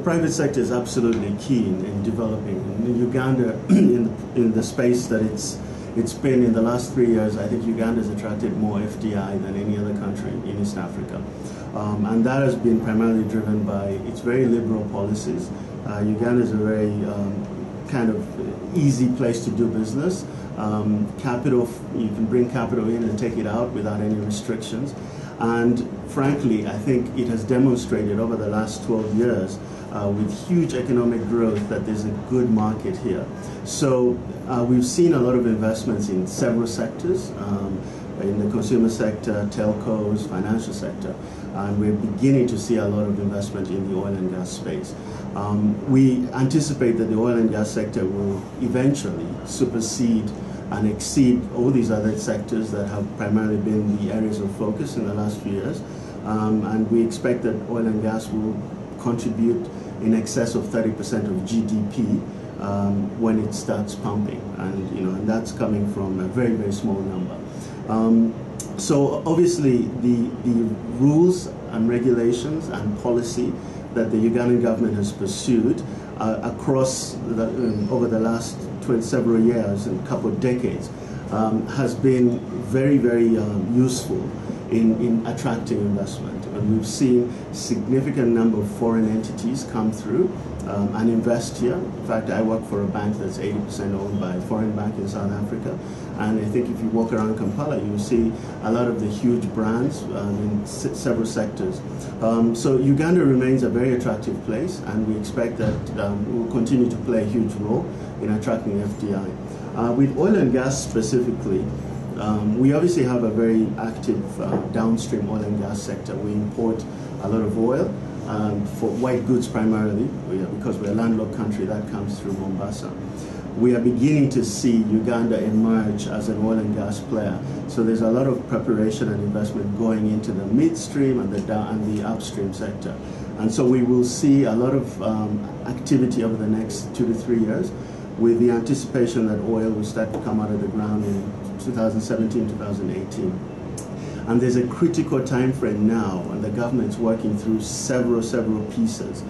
The private sector is absolutely key in developing. In Uganda, in the space that it's been in the last 3 years, I think Uganda has attracted more FDI than any other country in East Africa. And that has been primarily driven by its very liberal policies. Uganda is a very kind of easy place to do business. Capital, you can bring capital in and take it out without any restrictions. And frankly, I think it has demonstrated over the last 12 years with huge economic growth that there's a good market here. So we've seen a lot of investments in several sectors, in the consumer sector, telcos, financial sector. And we're beginning to see a lot of investment in the oil and gas space. We anticipate that the oil and gas sector will eventually supersede and exceed all these other sectors that have primarily been the areas of focus in the last few years. And we expect that oil and gas will contribute in excess of 30% of GDP when it starts pumping. And, you know, and that's coming from a very, very small number. So obviously the rules and regulations and policy that the Ugandan government has pursued across the, over the last several years and a couple of decades has been very, very useful in attracting investment. And we've seen a significant number of foreign entities come through and invest here. In fact, I work for a bank that's 80% owned by a foreign bank in South Africa. And I think if you walk around Kampala, you'll see a lot of the huge brands in several sectors. So Uganda remains a very attractive place, and we expect that we'll continue to play a huge role in attracting FDI. With oil and gas specifically, we obviously have a very active downstream oil and gas sector. We import a lot of oil for white goods primarily, because we're a landlocked country, that comes through Mombasa. We are beginning to see Uganda emerge as an oil and gas player. So there's a lot of preparation and investment going into the midstream and the upstream sector. And so we will see a lot of activity over the next 2 to 3 years, with the anticipation that oil will start to come out of the ground in 2017, 2018. And there's a critical time frame now, and the government's working through several pieces.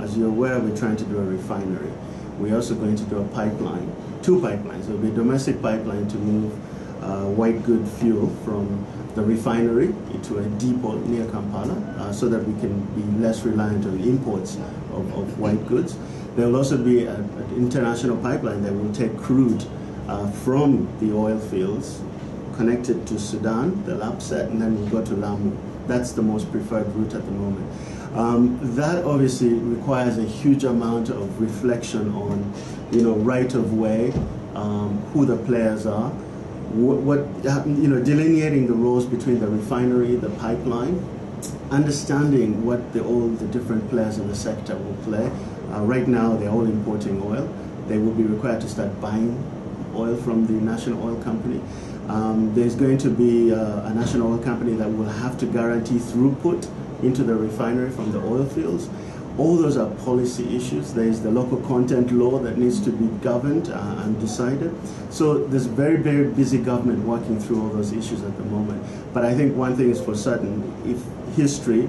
As you're aware, we're trying to do a refinery. We're also going to do a pipeline, 2 pipelines. There'll be a domestic pipeline to move white good fuel from the refinery to a depot near Kampala so that we can be less reliant on imports of white goods. There will also be an international pipeline that will take crude from the oil fields, connect it to Sudan, the LAPSSET, and then we'll go to Lamu. That's the most preferred route at the moment. That obviously requires a huge amount of reflection on, you know, right of way, who the players are, you know, delineating the roles between the refinery, the pipeline, understanding what all the different players in the sector will play. Right now, they're all importing oil. They will be required to start buying oil from the national oil company. There's going to be a national oil company that will have to guarantee throughput into the refinery from the oil fields. All those are policy issues. There's the local content law that needs to be governed and decided. So there's very, very busy government working through all those issues at the moment. But I think one thing is for certain, if history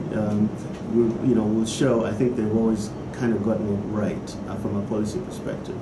will show, I think they've always kind of gotten it right from a policy perspective.